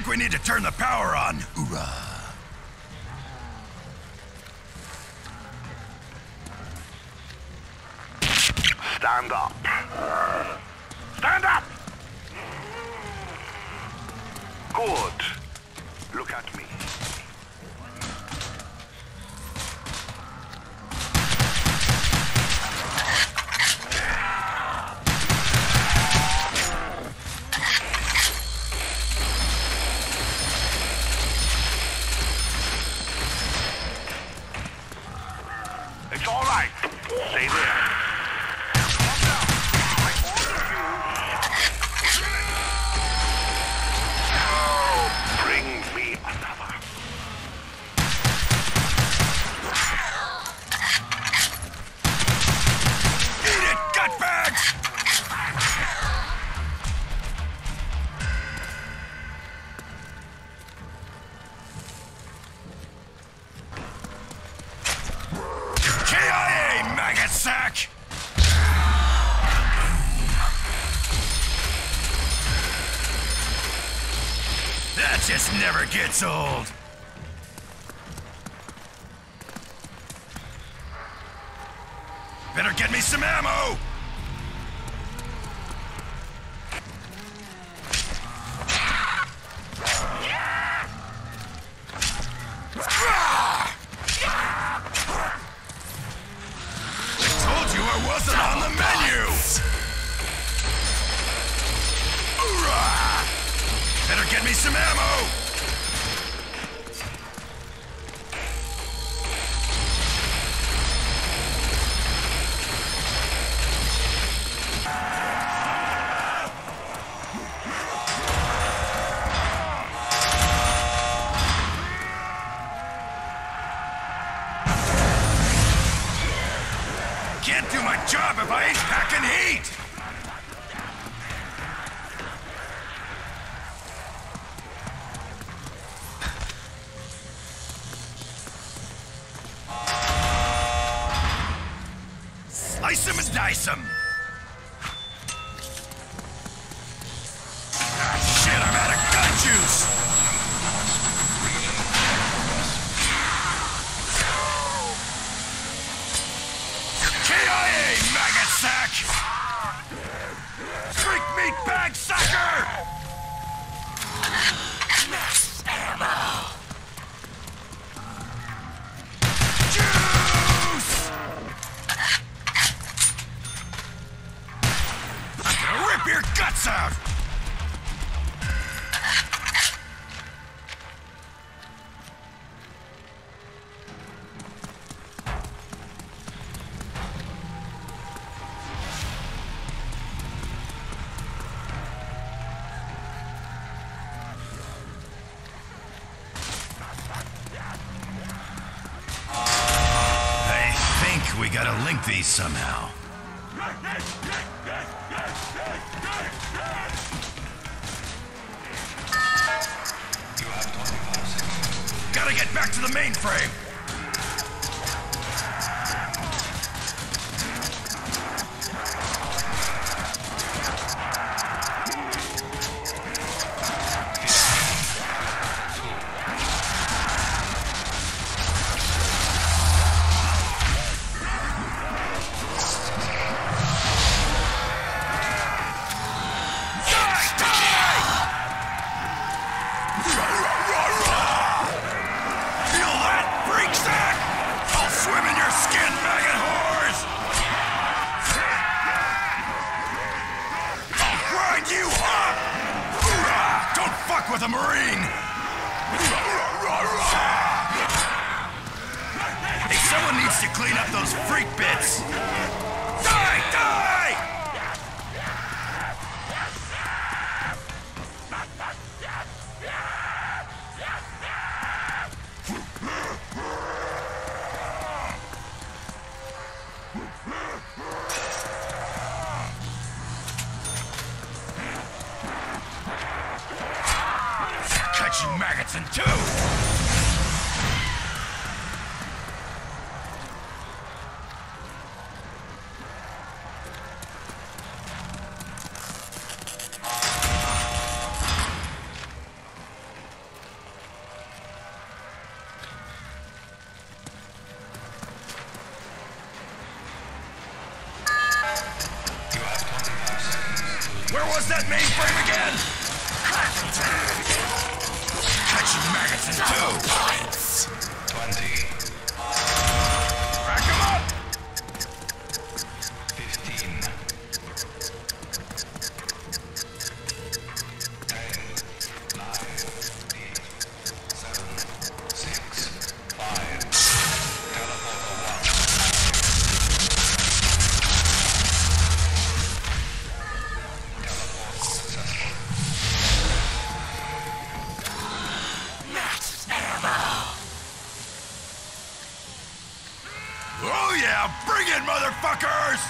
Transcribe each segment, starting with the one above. think we need to turn the power on. Hoorah. Stand up. Stand up! Good. Look at me. It's all right. Stay there. That just never gets old. Better get me some ammo. Wasn't on the menu! Hoorah! Better get me some ammo! Can't do my job if I ain't packing heat! Slice 'em and dice 'em! Ah, shit, I'm out of gun juice! Sack! Freak meat bag sucker! Mass ammo! Juice! I'm gonna rip your guts out! We gotta link these somehow. Gotta get back to the mainframe. With a Marine! Hey, someone needs to clean up those freak bits! Die! Die! You maggots in two! Where was that mainframe again? Catch you maggots in two! 20. Rack them up! 15. 10, 9, 8, 7, 6, 5. Bring it, motherfuckers!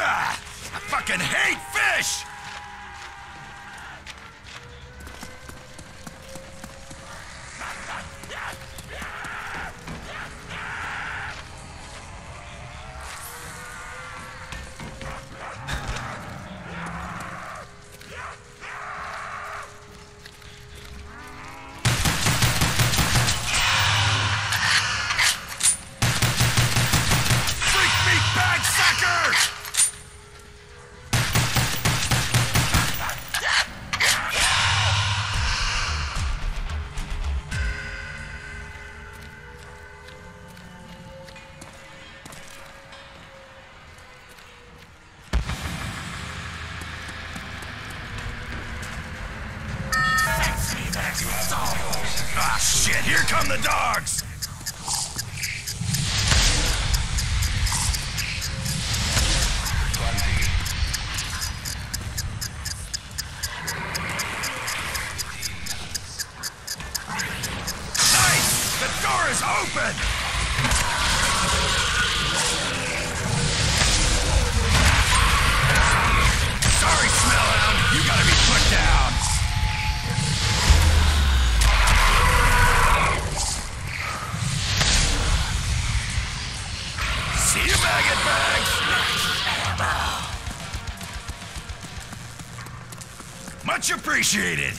I fucking hate fish! Ah, shit, here come the dogs! Nice! The door is open! Much appreciated!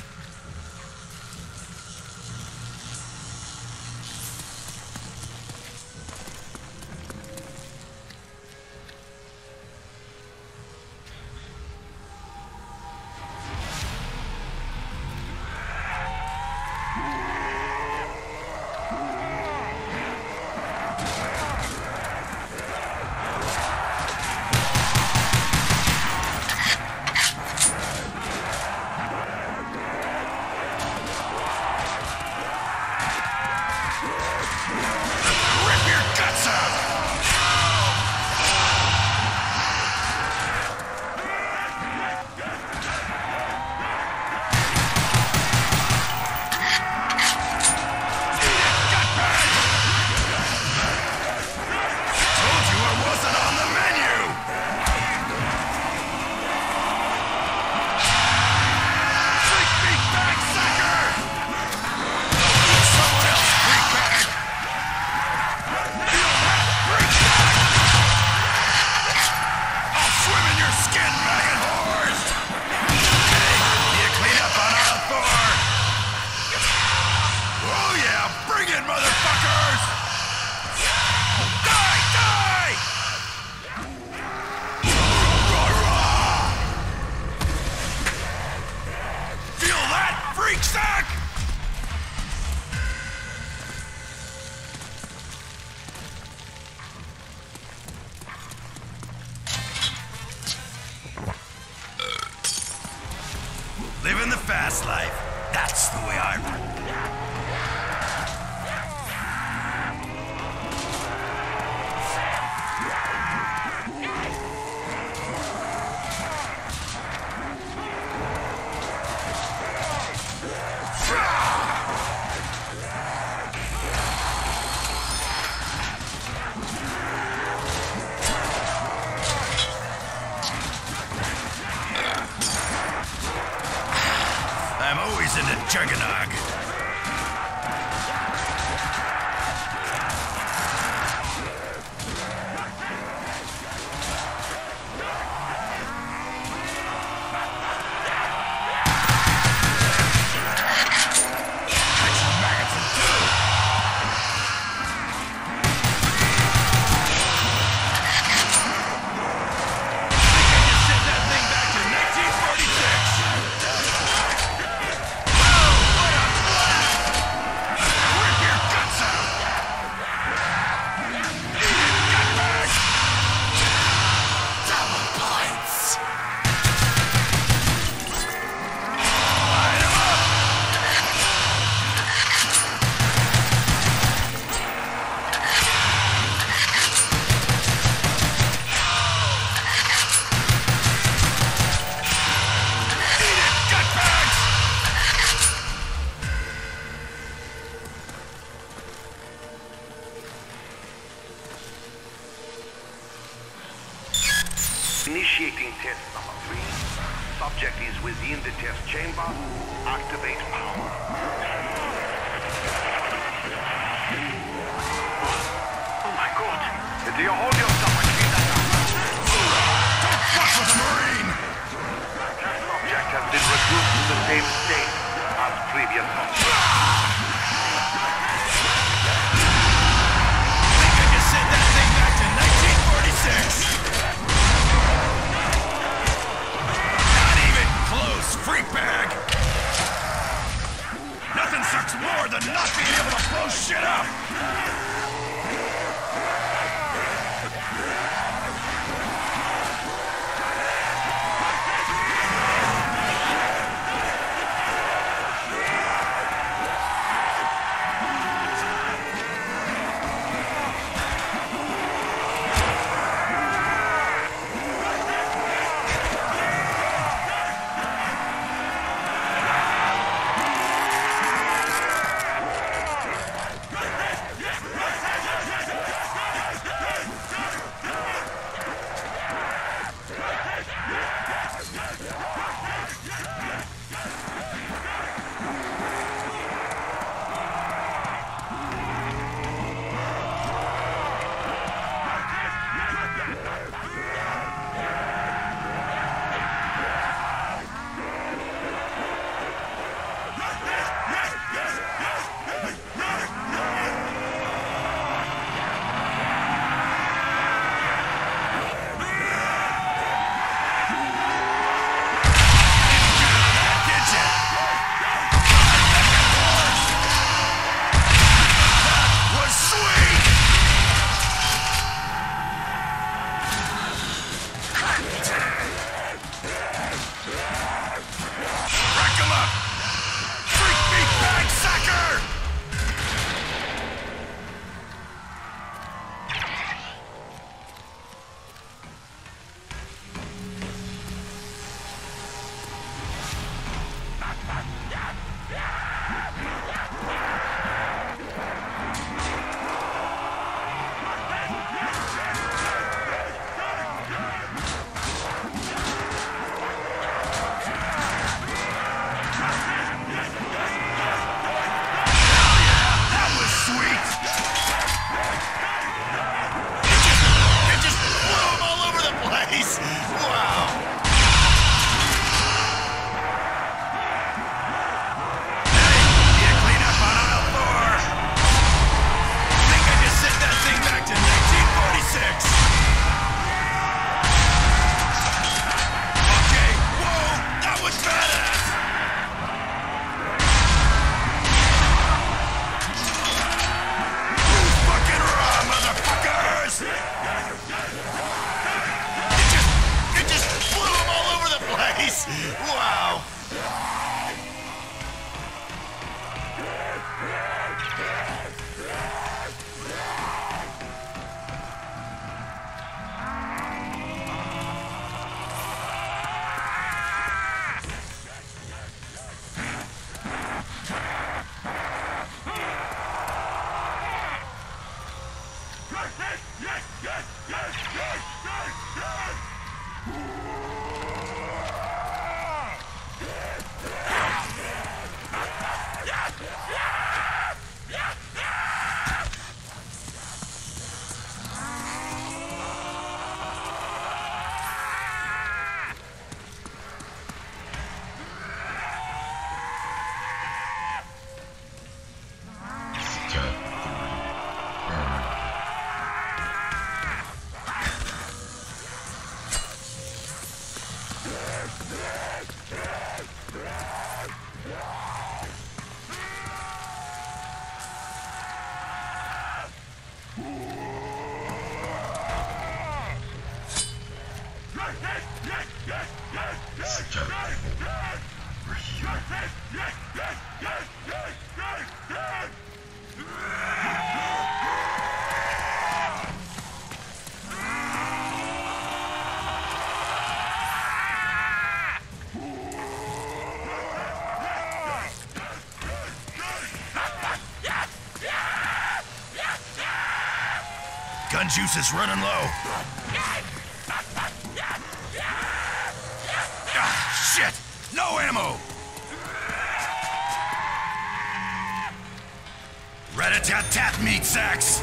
Living the fast life, that's the way I roll. I'm always in the juggernog. Initiating test number 3. Subject is within the test chamber. Activate power. Do you hold yourself and keep that down? What's with the Marine? That subject has been reduced to the same state as previous subjects. We could have sent that thing back to 1946! Not even close, freakbag! Nothing sucks more than not being able to blow shit up! Juice is running low. Shit! No ammo! Rat-a-tat-tat meat sacks!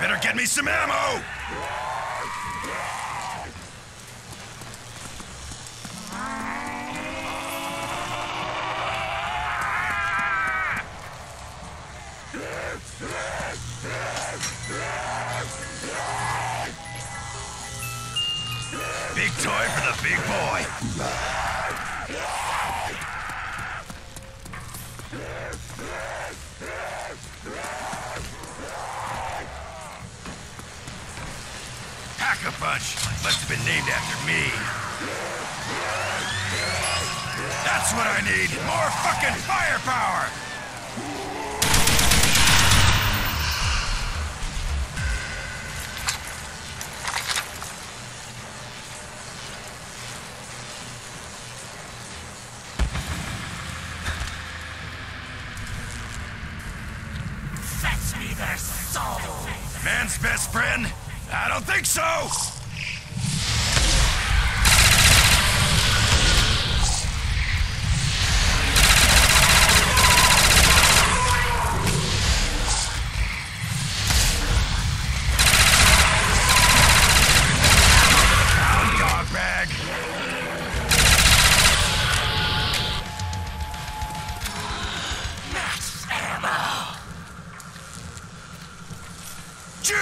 Better get me some ammo! Big toy for the big boy. Pack-a-punch must have been named after me. That's what I need. More fucking firepower. Man's best friend? I don't think so! Juice!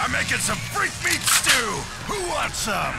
I'm making some freak meat stew! Who wants some?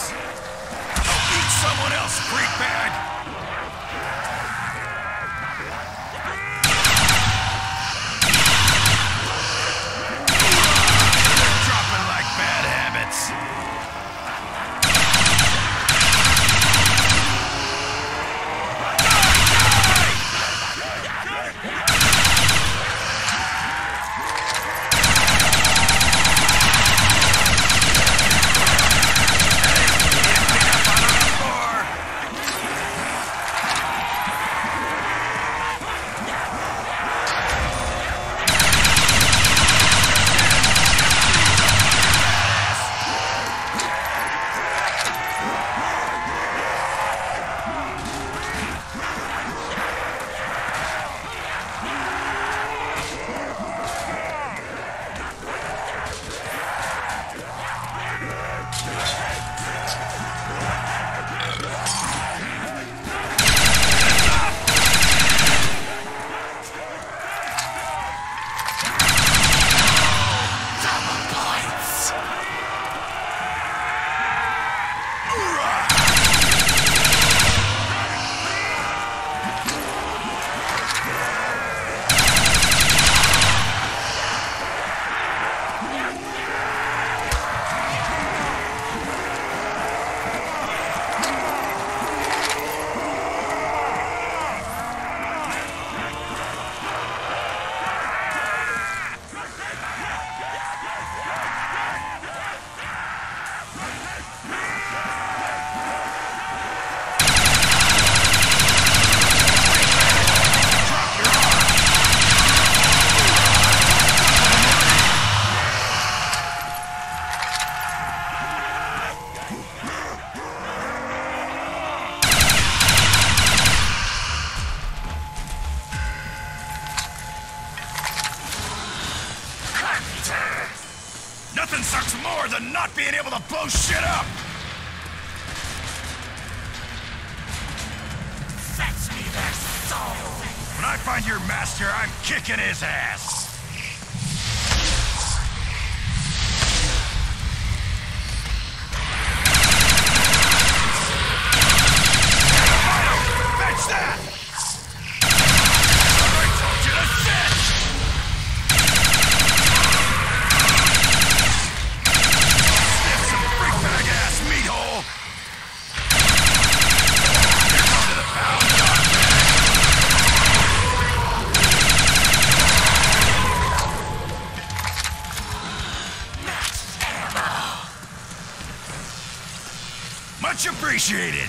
else. I'll beat someone else, freak bag! Nothing sucks more than not being able to blow shit up! Fetch me their soul! When I find your master, I'm kicking his ass! Fetch that! Much appreciated!